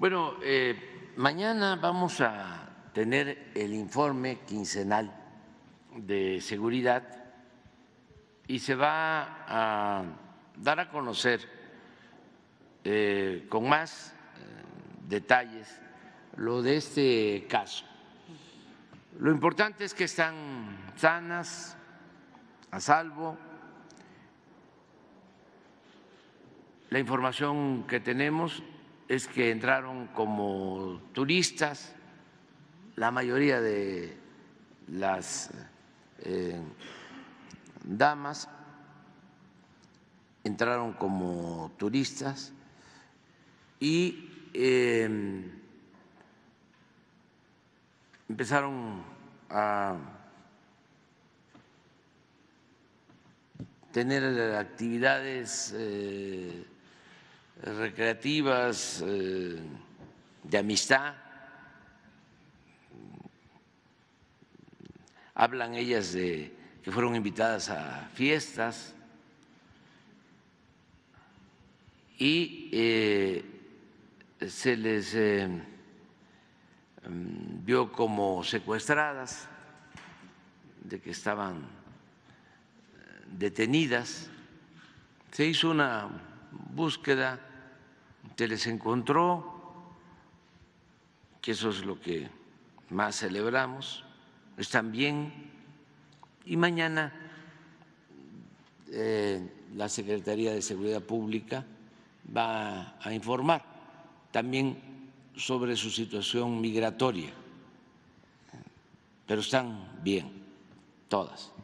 Bueno, mañana vamos a tener el informe quincenal de seguridad y se va a dar a conocer con más detalles lo de este caso. Lo importante es que están sanas, a salvo. La información que tenemos es que entraron como turistas la mayoría de las damas, entraron como turistas y empezaron a tener actividades recreativas, de amistad. Hablan ellas de que fueron invitadas a fiestas y se les vio como secuestradas, de que estaban detenidas. Se hizo una búsqueda, se les encontró, que eso es lo que más celebramos, están bien, y mañana la Secretaría de Seguridad Pública va a informar también sobre su situación migratoria, pero están bien todas.